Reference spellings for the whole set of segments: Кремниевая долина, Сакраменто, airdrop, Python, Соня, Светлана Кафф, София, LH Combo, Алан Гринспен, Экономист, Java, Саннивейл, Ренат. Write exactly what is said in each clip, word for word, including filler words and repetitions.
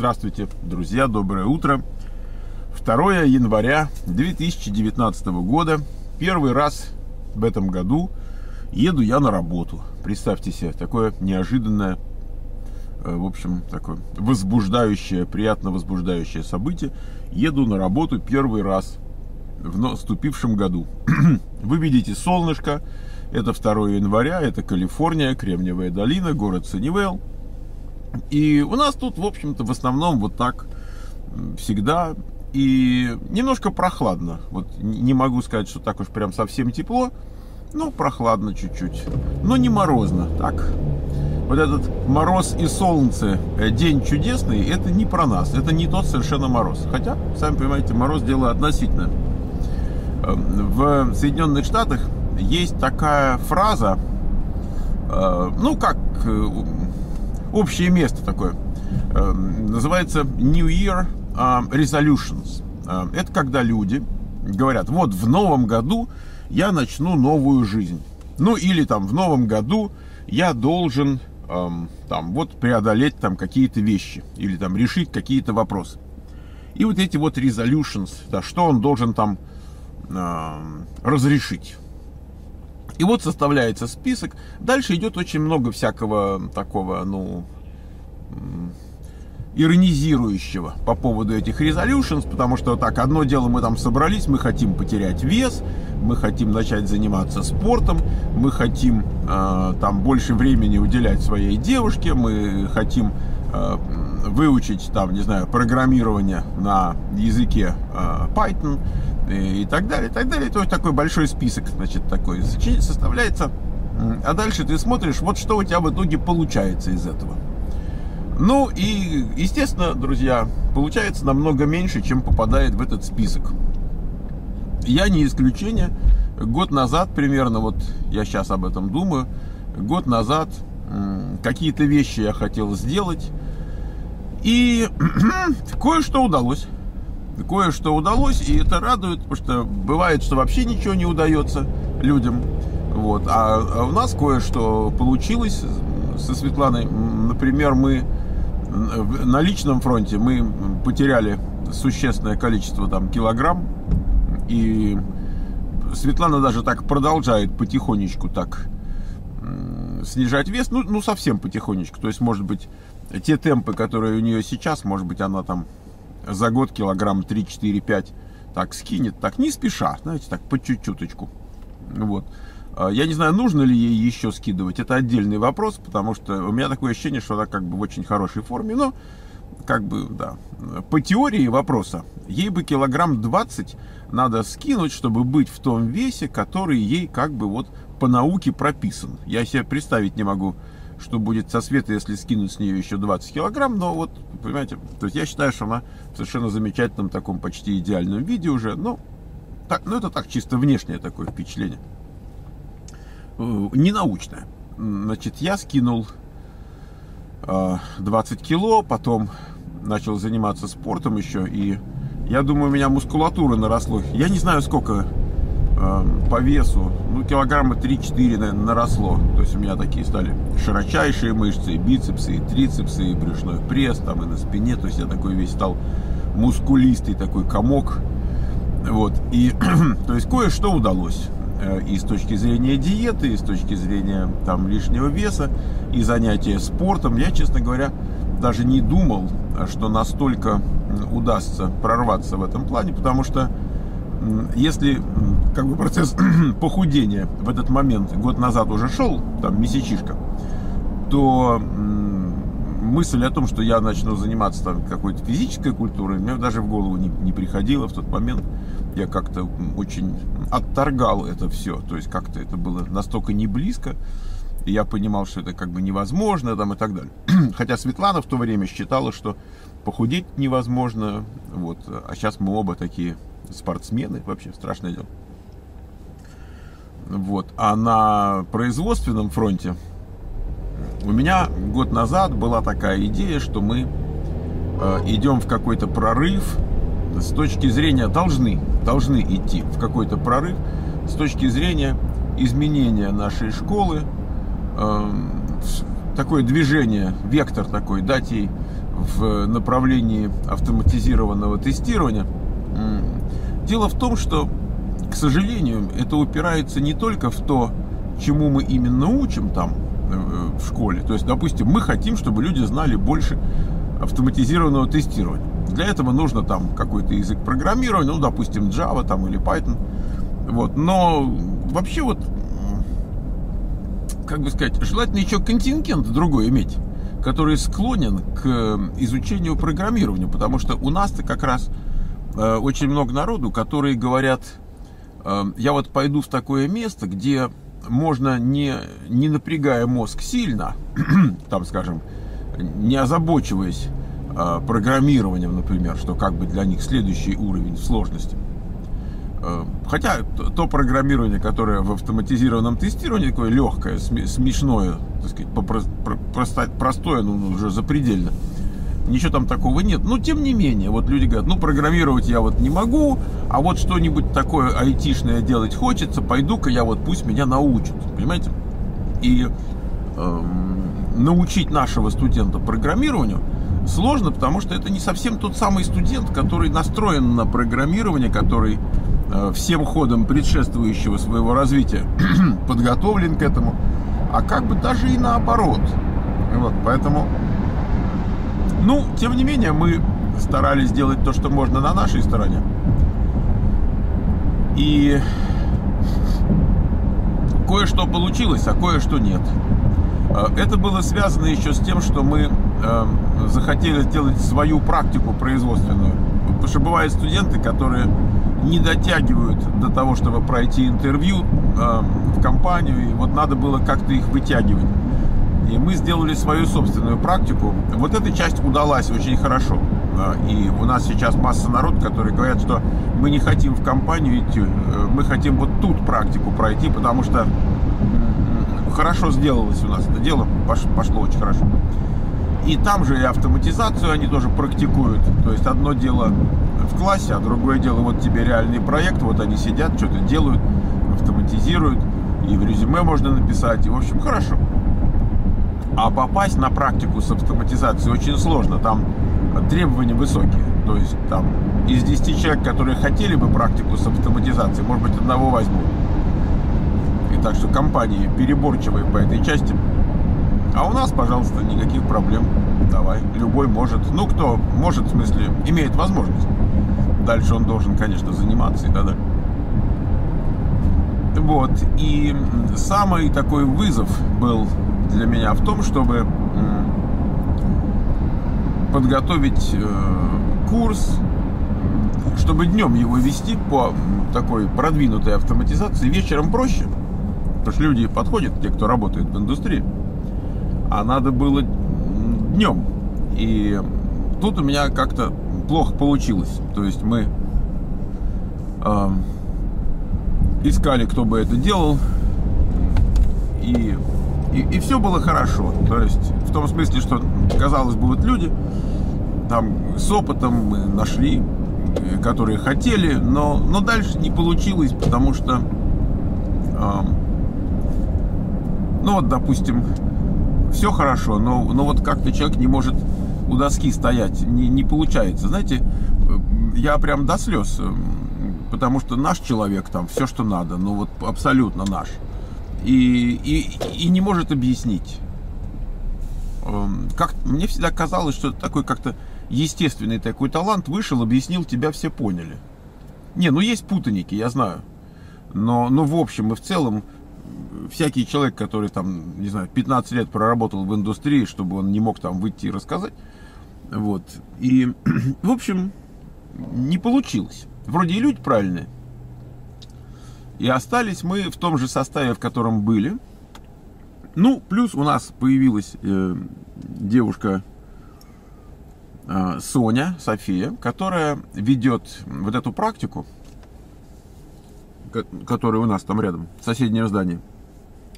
Здравствуйте, друзья, доброе утро. второе января две тысячи девятнадцатого года. Первый раз в этом году еду я на работу. Представьте себе, такое неожиданное, в общем, такое возбуждающее, приятно возбуждающее событие. Еду на работу первый раз в наступившем году. Вы видите солнышко. Это второе января, это Калифорния, Кремниевая долина, город Саннивейл. И у нас тут, в общем-то, в основном вот так всегда. И немножко прохладно. Вот не могу сказать, что так уж прям совсем тепло. Ну, прохладно чуть-чуть. Но не морозно. Так. Вот этот мороз и солнце, день чудесный, это не про нас. Это не тот совершенно мороз. Хотя, сами понимаете, мороз дело относительно. В Соединенных Штатах есть такая фраза, ну, как... общее место такое, называется New Year Resolutions. Это когда люди говорят: вот в новом году я начну новую жизнь. Ну или там в новом году я должен там вот преодолеть там какие-то вещи или там решить какие-то вопросы. И вот эти вот resolutions, да, что он должен там разрешить. И вот составляется список. Дальше идет очень много всякого такого, ну, иронизирующего по поводу этих резолюшенс, потому что так, одно дело, мы там собрались, мы хотим потерять вес, мы хотим начать заниматься спортом, мы хотим э, там больше времени уделять своей девушке, мы хотим э, выучить там, не знаю, программирование на языке э, Python. И так далее, и так далее. То есть такой большой список, значит, такой составляется. А дальше ты смотришь, вот что у тебя в итоге получается из этого. Ну и, естественно, друзья, получается намного меньше, чем попадает в этот список. Я не исключение. Год назад примерно, вот я сейчас об этом думаю, год назад какие-то вещи я хотел сделать. И кое-что удалось. Кое-что удалось, и это радует, потому что бывает, что вообще ничего не удается людям. Вот. А у нас кое-что получилось со Светланой. Например, мы на личном фронте мы потеряли существенное количество там килограмм. И Светлана даже так продолжает потихонечку так снижать вес. Ну, ну совсем потихонечку. То есть, может быть, те темпы, которые у нее сейчас, может быть, она там за год килограмм три, четыре, пять так скинет, так не спеша, знаете, так по чуть-чуточку. Вот. Я не знаю, нужно ли ей еще скидывать, это отдельный вопрос, потому что у меня такое ощущение, что она как бы в очень хорошей форме, но как бы, да, по теории вопроса, ей бы килограмм двадцать надо скинуть, чтобы быть в том весе, который ей как бы вот по науке прописан. Я себе представить не могу, что будет со Светой, если скинуть с нее еще двадцать килограмм, но вот, понимаете, то есть я считаю, что она в совершенно замечательном, таком почти идеальном виде уже, но так, ну, это так, чисто внешнее такое впечатление, ненаучное. Значит, я скинул двадцать кило, потом начал заниматься спортом еще, и я думаю, у меня мускулатура наросла, я не знаю, сколько по весу, ну, килограмма три-четыре, наверное, наросло. То есть у меня такие стали широчайшие мышцы, и бицепсы, и трицепсы, и брюшной пресс, там, и на спине. То есть я такой весь стал мускулистый, такой комок. Вот. И, то есть, кое-что удалось. И с точки зрения диеты, и с точки зрения, там, лишнего веса, и занятия спортом. Я, честно говоря, даже не думал, что настолько удастся прорваться в этом плане, потому что если как бы процесс похудения в этот момент год назад уже шел, там месячишка, то мысль о том, что я начну заниматься там какой-то физической культурой, мне даже в голову не, не приходило в тот момент. Я как-то очень отторгал это все, то есть как-то это было настолько не близко, и я понимал, что это как бы невозможно там и так далее. Хотя Светлана в то время считала, что похудеть невозможно, вот, а сейчас мы оба такие спортсмены, вообще страшное дело. Вот. А на производственном фронте у меня год назад была такая идея, что мы э, идем в какой-то прорыв с точки зрения, должны, должны идти в какой-то прорыв с точки зрения изменения нашей школы, э, такое движение, вектор такой, дать ей в направлении автоматизированного тестирования. Дело в том, что, к сожалению, это упирается не только в то, чему мы именно учим там в школе. То есть, допустим, мы хотим, чтобы люди знали больше автоматизированного тестирования. Для этого нужно там какой-то язык программирования, ну, допустим, Java там или Python. Вот. Но вообще вот, как бы сказать, желательно еще контингент другой иметь, который склонен к изучению программирования, потому что у нас-то как раз э, очень много народу, которые говорят, э, я вот пойду в такое место, где можно, не, не напрягая мозг сильно, там, скажем, не озабочиваясь э, программированием, например, что как бы для них следующий уровень сложности. Э, хотя то программирование, которое в автоматизированном тестировании, такое легкое, смешное, так сказать, попросто, простое, ну, уже запредельно, ничего там такого нет. Но тем не менее, вот люди говорят, ну, программировать я вот не могу, а вот что-нибудь такое айтишное делать хочется, пойду-ка я вот, пусть меня научат, понимаете? И э, научить нашего студента программированию сложно, потому что это не совсем тот самый студент, который настроен на программирование, который э, всем ходом предшествующего своего развития подготовлен к этому, а как бы даже и наоборот. Вот, поэтому... Ну, тем не менее, мы старались делать то, что можно на нашей стороне. И кое-что получилось, а кое-что нет. Это было связано еще с тем, что мы захотели сделать свою практику производственную. Потому что бывают студенты, которые не дотягивают до того, чтобы пройти интервью в компанию. И вот надо было как-то их вытягивать. И мы сделали свою собственную практику. Вот эта часть удалась очень хорошо. И у нас сейчас масса народ, которые говорят, что мы не хотим в компанию идти, мы хотим вот тут практику пройти, потому что хорошо сделалось у нас это дело, пошло очень хорошо. И там же и автоматизацию они тоже практикуют. То есть одно дело в классе, а другое дело вот тебе реальный проект, вот они сидят, что-то делают, автоматизируют, и в резюме можно написать, и в общем хорошо. А попасть на практику с автоматизацией очень сложно, там требования высокие. То есть там из десяти человек, которые хотели бы практику с автоматизацией, может быть, одного возьмут. И так что компании переборчивые по этой части. А у нас, пожалуйста, никаких проблем. Давай, любой может. Ну, кто может, в смысле, имеет возможность. Дальше он должен, конечно, заниматься и так далее. Вот. И самый такой вызов был... для меня в том, чтобы подготовить курс, чтобы днем его вести по такой продвинутой автоматизации, вечером проще, потому что люди подходят, те, кто работает в индустрии, а надо было днем. И тут у меня как-то плохо получилось. То есть мы э, искали, кто бы это делал, и И, и все было хорошо, то есть в том смысле, что, казалось бы, вот люди там с опытом мы нашли, которые хотели, но, но дальше не получилось, потому что, э, ну вот, допустим, все хорошо, но, но вот как-то человек не может у доски стоять, не, не получается. Знаете, я прям до слез, потому что наш человек там все, что надо, ну вот абсолютно наш. И, и, и не может объяснить. Как, мне всегда казалось, что такой как-то естественный такой талант, вышел, объяснил, тебя все поняли. Не, ну есть путаники, я знаю. Но, но в общем и в целом, всякий человек, который там, не знаю, пятнадцать лет проработал в индустрии, чтобы он не мог там выйти и рассказать. Вот. И, в общем, не получилось. Вроде и люди правильные. И остались мы в том же составе, в котором были. Ну, плюс у нас появилась э, девушка э, Соня, София, которая ведет вот эту практику, которая у нас там рядом, в соседнем здании.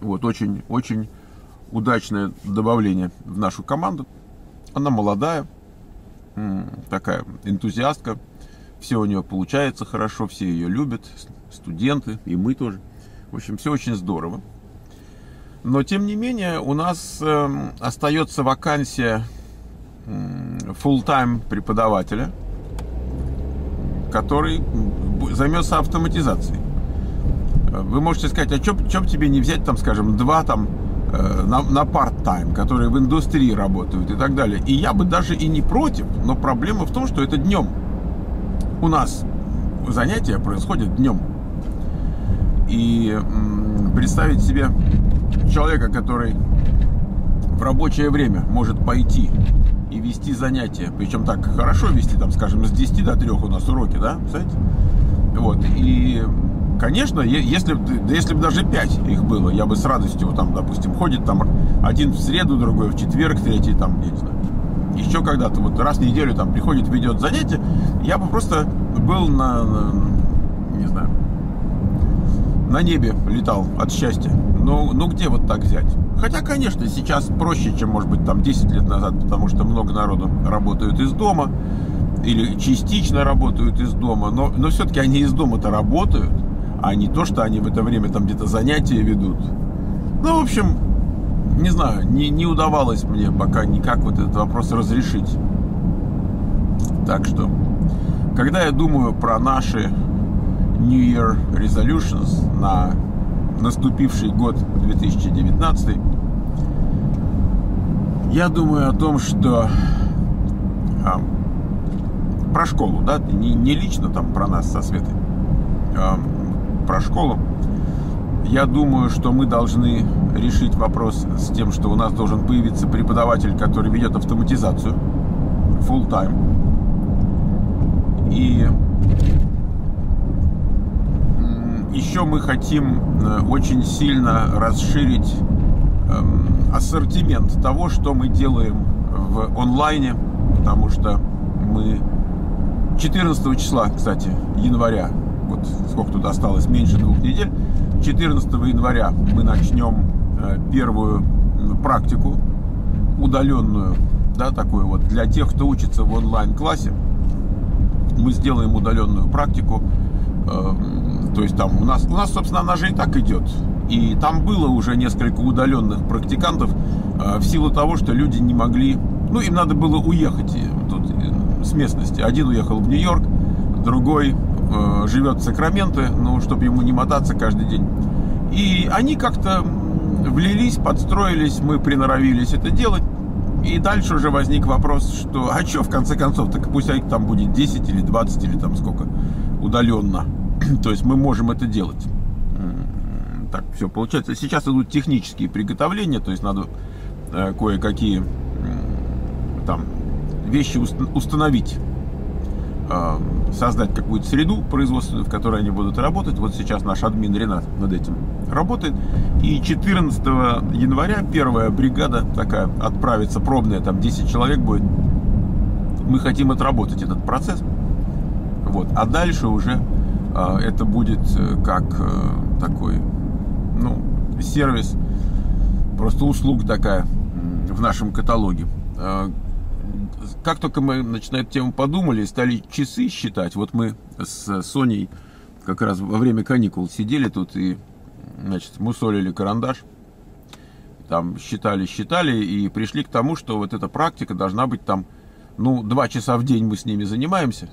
Вот, очень, очень удачное добавление в нашу команду. Она молодая, такая энтузиастка. Все у нее получается хорошо, все ее любят, студенты, и мы тоже. В общем, все очень здорово. Но, тем не менее, у нас э, остается вакансия фулл-тайм преподавателя, который займется автоматизацией. Вы можете сказать, а что бы тебе не взять, там, скажем, два там, на, на парт-тайм, которые в индустрии работают и так далее. И я бы даже и не против, но проблема в том, что это днем. У нас занятия происходят днем. И представить себе человека, который в рабочее время может пойти и вести занятия, причем так хорошо вести, там, скажем, с десяти до трёх у нас уроки, да, представляете? Вот, и, конечно, если, если бы даже пять их было, я бы с радостью, там, допустим, ходит там один в среду, другой в четверг, третий, там, я не знаю, еще когда-то, вот раз в неделю там приходит, ведет занятия, я бы просто был на, на не знаю, на небе летал от счастья. Ну, ну где вот так взять? Хотя, конечно, сейчас проще, чем, может быть, там десять лет назад, потому что много народу работают из дома или частично работают из дома, но, но все-таки они из дома-то работают, а не то, что они в это время там где-то занятия ведут. Ну, в общем, не знаю, не, не удавалось мне пока никак вот этот вопрос разрешить. Так что, когда я думаю про наши нью йир резолюшнс на наступивший год две тысячи девятнадцатый, я думаю о том, что а, про школу, да, не, не лично там про нас со Светой, а, про школу. Я думаю, что мы должны решить вопрос с тем, что у нас должен появиться преподаватель, который ведет автоматизацию фулл-тайм. И еще мы хотим очень сильно расширить ассортимент того, что мы делаем в онлайне, потому что мы четырнадцатого числа, кстати, января, вот сколько тут осталось, меньше двух недель, четырнадцатого января мы начнем первую практику удаленную, да, такую вот для тех, кто учится в онлайн-классе. Мы сделаем удаленную практику. То есть там у нас, у нас, собственно, она же и так идет. И там было уже несколько удаленных практикантов э, в силу того, что люди не могли... Ну, им надо было уехать тут, с местности. Один уехал в Нью-Йорк, другой э, живет в Сакраменто, ну, чтобы ему не мотаться каждый день. И они как-то влились, подстроились, мы приноровились это делать. И дальше уже возник вопрос, что... А что, в конце концов, так пусть их там будет десять или двадцать, или там сколько удаленно. То есть мы можем это делать. Так, все, получается. Сейчас идут технические приготовления, то есть надо кое-какие там вещи установить, создать какую-то среду производственную, в которой они будут работать. Вот сейчас наш админ Ренат над этим работает. И четырнадцатого января первая бригада такая отправится, пробная, там десять человек будет. Мы хотим отработать этот процесс. Вот. А дальше уже это будет как такой, ну, сервис, просто услуга такая в нашем каталоге. Как только мы на эту тему подумали, стали часы считать. Вот мы с Соней как раз во время каникул сидели тут и, значит, мусолили карандаш. Там считали, считали и пришли к тому, что вот эта практика должна быть там, ну, два часа в день мы с ними занимаемся.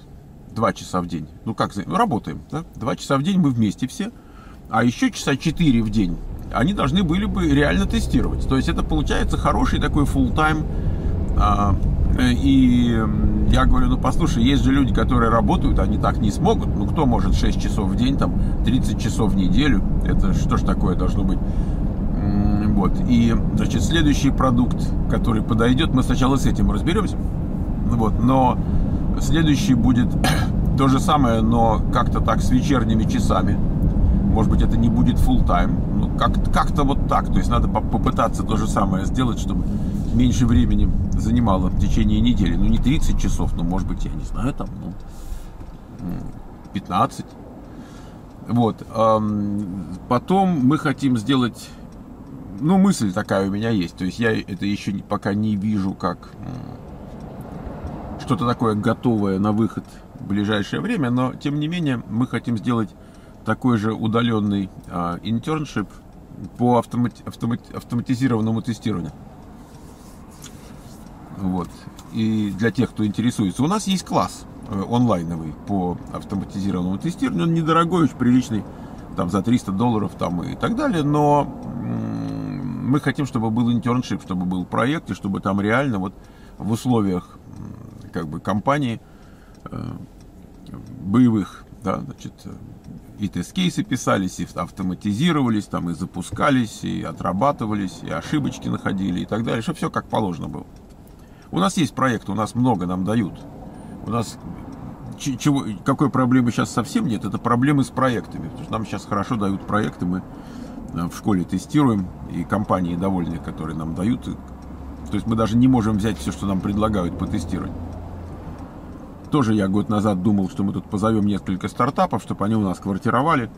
Два часа в день. Ну как, ну, работаем, да? Два часа в день мы вместе все. А еще часа четыре в день они должны были бы реально тестировать. То есть это получается хороший такой фулл-тайм. А, и я говорю, ну послушай, есть же люди, которые работают, они так не смогут. Ну кто может шесть часов в день, там тридцать часов в неделю? Это что ж такое должно быть? Вот. И, значит, следующий продукт, который подойдет, мы сначала с этим разберемся. Вот. Но следующий будет то же самое, но как-то так с вечерними часами. Может быть, это не будет фулл-тайм. Ну, как-то как вот так. То есть надо попытаться то же самое сделать, чтобы меньше времени занимало в течение недели. Ну, не тридцать часов, но, может быть, я не знаю, там, ну, пятнадцать. Вот. Потом мы хотим сделать... Ну, мысль такая у меня есть. То есть я это еще пока не вижу, как... что-то такое готовое на выход в ближайшее время, но тем не менее мы хотим сделать такой же удаленный интерншип по автомати автомати автоматизированному тестированию. Вот. И для тех, кто интересуется, у нас есть класс онлайновый по автоматизированному тестированию. Он недорогой, очень приличный, там за триста долларов там, и так далее. Но мы хотим, чтобы был интерншип, чтобы был проект, и чтобы там реально вот в условиях как бы компании э, боевых, да, значит, и тест-кейсы писались, и автоматизировались, там, и запускались, и отрабатывались, и ошибочки находили, и так далее, чтобы все как положено было. У нас есть проект, у нас много нам дают. У нас чего, какой проблемы сейчас совсем нет, это проблемы с проектами. Потому что нам сейчас хорошо дают проекты, мы в школе тестируем, и компании довольны, которые нам дают. То есть мы даже не можем взять все, что нам предлагают, потестировать. Тоже я год назад думал, что мы тут позовем несколько стартапов, чтобы они у нас квартировали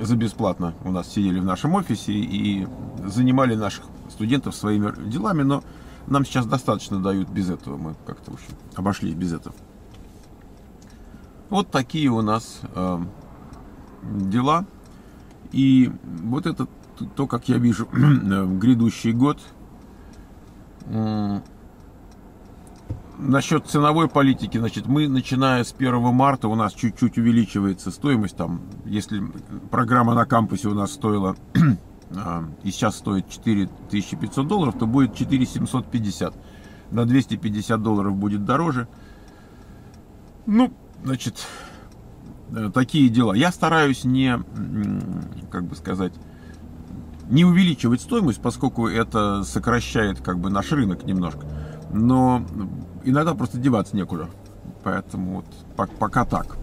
за бесплатно. У нас сидели в нашем офисе и занимали наших студентов своими делами, но нам сейчас достаточно дают без этого. Мы как-то, в общем, обошлись без этого. Вот такие у нас э, дела. И вот это то, как я вижу грядущий год. Насчет ценовой политики, значит, мы, начиная с первого марта, у нас чуть-чуть увеличивается стоимость. Там, если программа на кампусе у нас стоила и сейчас стоит четыре тысячи пятьсот долларов, то будет четыре тысячи семьсот пятьдесят. На двести пятьдесят долларов будет дороже. Ну, значит, такие дела. Я стараюсь не, как бы сказать, не увеличивать стоимость, поскольку это сокращает как бы наш рынок немножко. Но иногда просто деваться некуда. Поэтому вот пока так.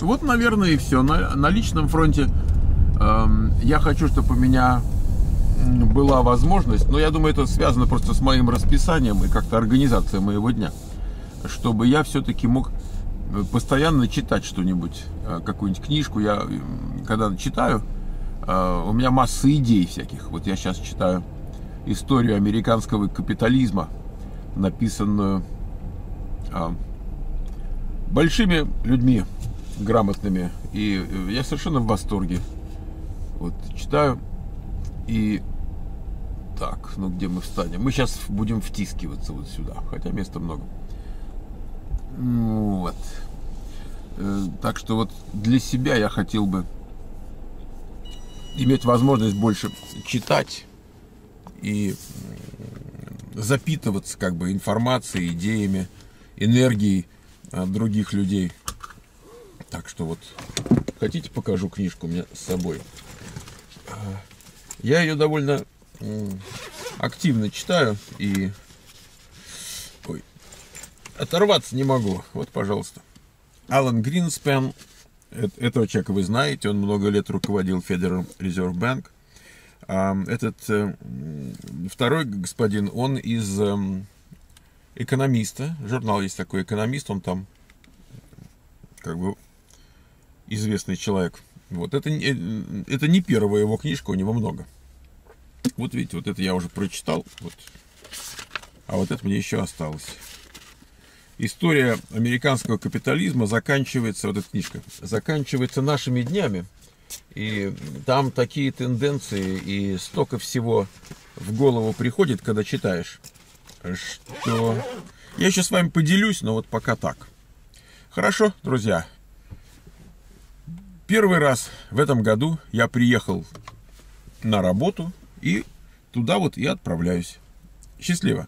Вот, наверное, и все. На, на личном фронте э, я хочу, чтобы у меня была возможность, но я думаю, это связано просто с моим расписанием и как-то организацией моего дня, чтобы я все-таки мог постоянно читать что-нибудь, какую-нибудь книжку. Я, когда читаю, у меня масса идей всяких. Вот я сейчас читаю историю американского капитализма, написанную а, большими людьми, грамотными. И я совершенно в восторге. Вот читаю. И так, ну где мы встанем? Мы сейчас будем втискиваться вот сюда, хотя места много. Вот. Так что вот для себя я хотел бы иметь возможность больше читать и запитываться как бы информацией, идеями, энергией других людей. Так что вот, хотите, покажу книжку у меня с собой. Я ее довольно активно читаю и ой, оторваться не могу. Вот, пожалуйста. Алан Гринспен. Этого человека вы знаете, он много лет руководил Federal Reserve Bank. Этот второй господин, он из «Экономиста». Журнал есть такой «Экономист», он там как бы известный человек. Вот это, это не первая его книжка, у него много. Вот видите, вот это я уже прочитал, вот. А вот это мне еще осталось. История американского капитализма заканчивается, вот эта книжка, заканчивается нашими днями. И там такие тенденции и столько всего в голову приходит, когда читаешь, что... Я еще с вами поделюсь, но вот пока так. Хорошо, друзья. Первый раз в этом году я приехал на работу и туда вот и отправляюсь. Счастливо!